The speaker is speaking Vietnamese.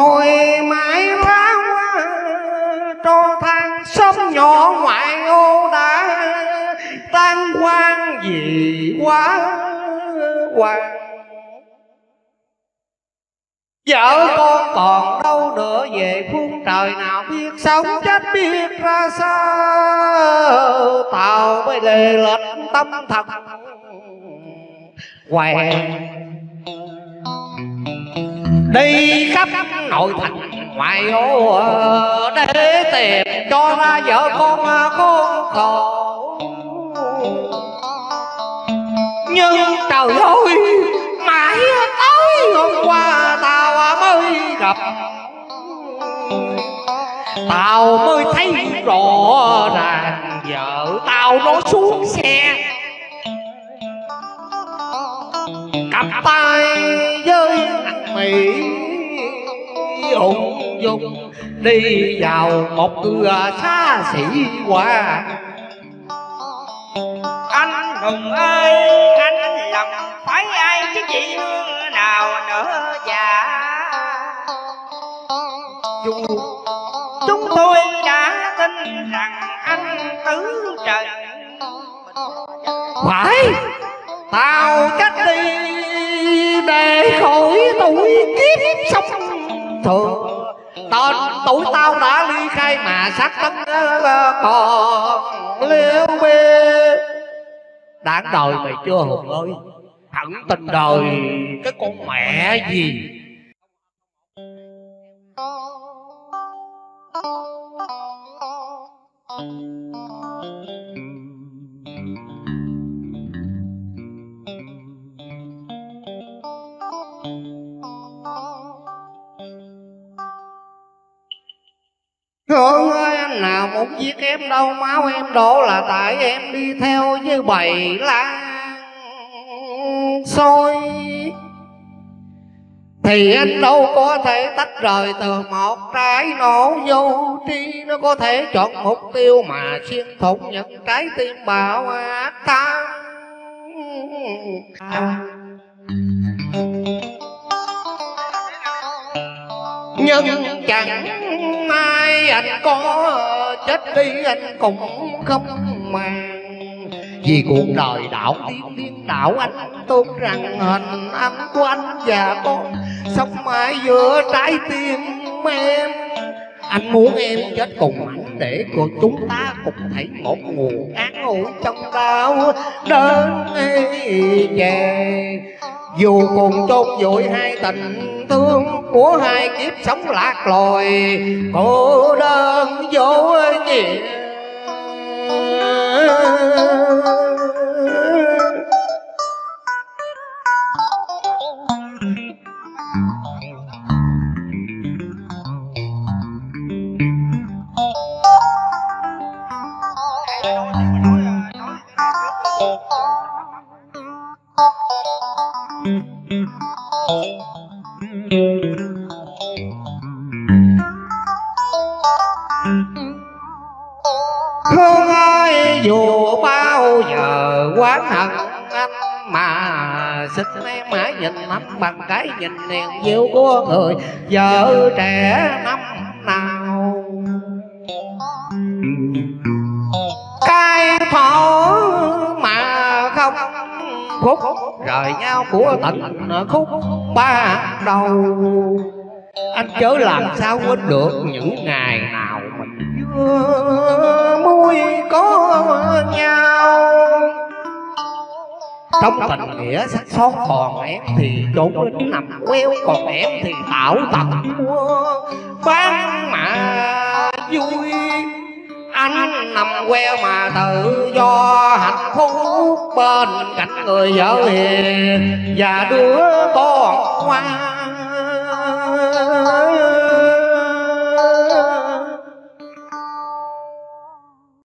hồi mãi lá hoa cho than xóm nhỏ ngoại ô đã tan hoang vì quá hoàng. Vợ con còn đâu nữa về phương trời nào biết sống chết biết ra sao. Tao mới lề lệnh tâm thần quèn đi khắp nội thành ngoại ô để tìm cho ra vợ con khổ. Nhưng trời ơi, mãi tới hôm qua tao mới gặp, tao mới thấy rõ ràng vợ tao nó xuống xe cặp tay với anh Mỹ ung dung đi vào một cửa xa xỉ qua. Anh hùng ơi, anh lòng phải ai chứ chị Hương nào nữa dạ. Chúng tôi đã tin rằng anh tứ trời. Phải, tao chết đi để khỏi tuổi kiếp sống thường. Tên tuổi tao đã ly khai mà xác tấn còn liêu bê. Đáng đời mày chưa Hùng ơi, hẳn tình đời cái con mẹ gì. Hương ơi, anh nào muốn giết em đâu, máu em đổ là tại em đi theo như bầy lang soi. Thì anh đâu có thể tách rời từ một trái nổ vô tri. Nó có thể chọn mục tiêu mà xuyên thủng những trái tim bạo ác tham. Nhưng chẳng mai anh có chết đi anh cũng không màng. Vì cuộc đời đảo điên đảo anh tôn rằng hình ảnh của anh và con sống mãi giữa trái tim em. Anh muốn em chết cùng anh để của chúng ta cùng thấy một nguồn ác ủi trong đau đớn về. Dù cùng chôn vùi hai tình thương của hai kiếp sống lạc loài cô đơn vô nghĩa. Hương ơi, dù bao giờ oán hận anh mà xin em hãy nhìn anh bằng cái nhìn niềm yêu của người vợ trẻ năm nào. Cái thổ mà không khúc rời nhau của tình khúc ban đầu, anh chớ làm sao quên được những ngày nào mình vừa mới có nhau. Trong tình nghĩa sắc son còn em thì trốn lên nằm queo, còn em thì tạo tật bán mà vui. Anh nằm queo mà tự do hạnh phúc bên cạnh người vợ hiền và đứa con ngoan.